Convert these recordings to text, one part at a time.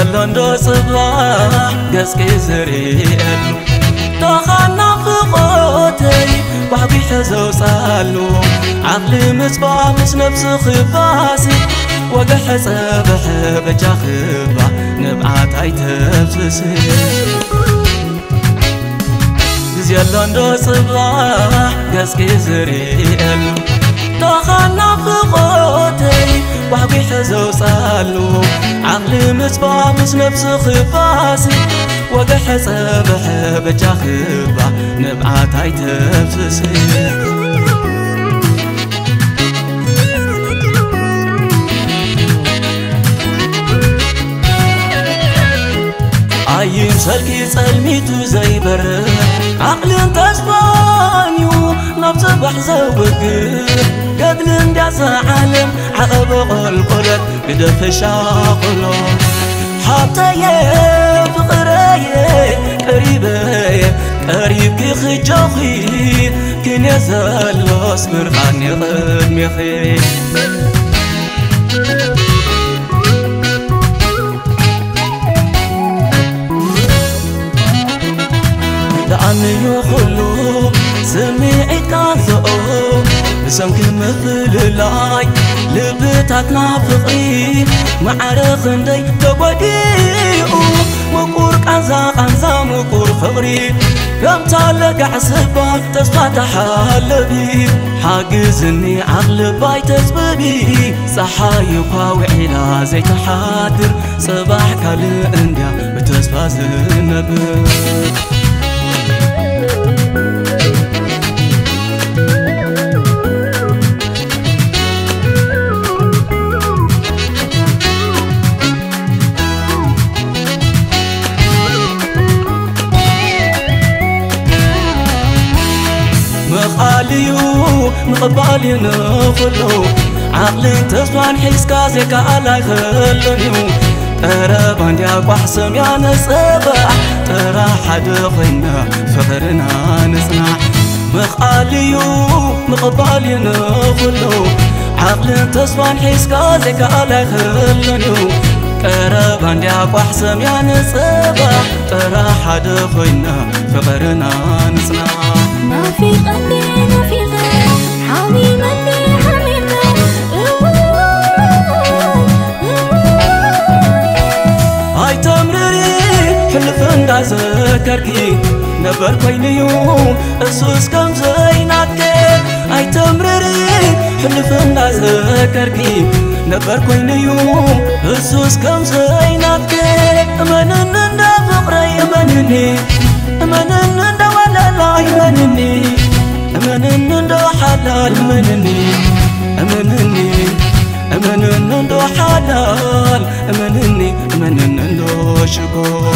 يلندو صباح قسكي زريئن تخنا فقوتي وحبي حزو صالو عقلي مصبع مش نفس خباسي وقح صبح بجا خبا نبعت عيتفسي يلندو صباح قسكي زريئن تخنا فقوتي وحبي حزو صالو عقلي مصبع مش نفس خباسي وقح صبح بجا خبا نبعت عيتفسي عين سلكي سلميتو زي بره عقل تسبانيو نبض بحزه وقل قبل انداس عالم عقب القلب بدفش عقله حطيه فقرايه قريبه قريبك خجاخي كنزل اصبر عني قدمي خير دعني خلو سمعك عزقو بسمك مثل لاي لبتك نافقي معرق اندي توديقو مقور قنزا قنزا مقور فقري يمتالك عسبك تسفتح قلبي حاجزني عقل باي تسببي صحايق وعلا زي تحادر صباحك لأنديا بتسفاز النبي مقاليو مقبالي نخلو عقلي تسوان حسكا زيكا علاي خلونيو ترى باندياك وحسم يا نصبع ترى حدقنا فقرنا نصنع مقاليو مقبالي نخلو عقلي تسوان حسكا زيكا علاي خلونيو ترى باندياك وحسم يا نصبع ترى حدقنا فقرنا نصنع ما في قلبي ما في غير حبيبتي حبيبتي هاي تمرري حلف اندازكركي نبر كوينيو اسوس كم زيناتكي هاي تمرري حلف اندازكركي نبر كوينيو اسوس كم زيناتكي امنن اندفقري امنني امنن أمنني أمنني دو حلال أمنني أمنني أمنني دو حلال أمنني أمنني دو شكور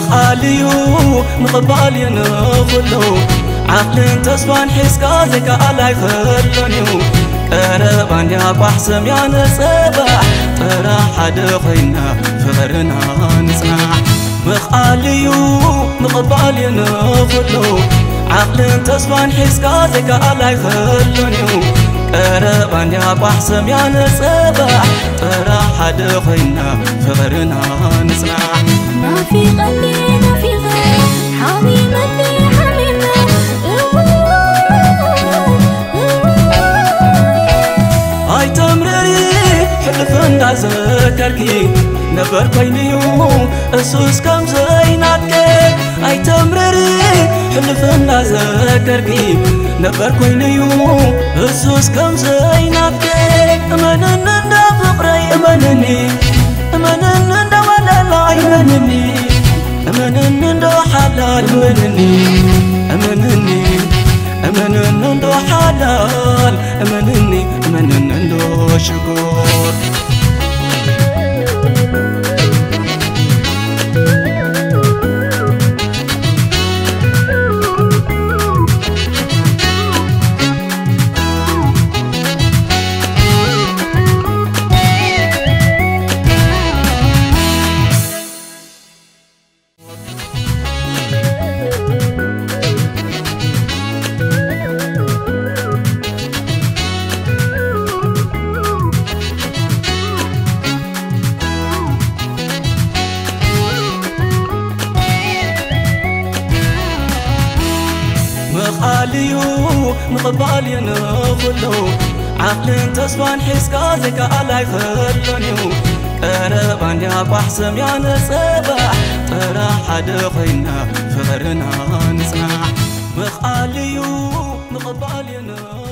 مقاليو مقبالي نخلو عقلي تسوان حسكا زيكا علاي خلونيو قربان ياك وحسم يا نصباح ترى حدقنا فغرنا نصنع مقاليو مقبالي نخلو عقلي تسوان حسكا زيكا علاي خلونيو قربان ياك وحسم يا نصباح ترى حدقنا فغرنا نصنع ما في قلبي ما في غير حبيبتي حبيبتي هاي تمرري حلف اندازكركي نبر كوينيو اسوس كم زيناتكي هاي تمرري حلف اندازكركي نبر كوينيو اسوس كم زيناتكي امنن اندفقري امنني امنن أمنني أمنني دو حلال أمنني أمنني أمنني دو حلال أمنني أمنني دو شكور قاليو نقبالي نغلو عقلين تسوان حس كازك على يخلونيو قربان يا بحسم يا نصباح ترى حد خينا فغرنا نسمع بقاليو نقبالي نغلو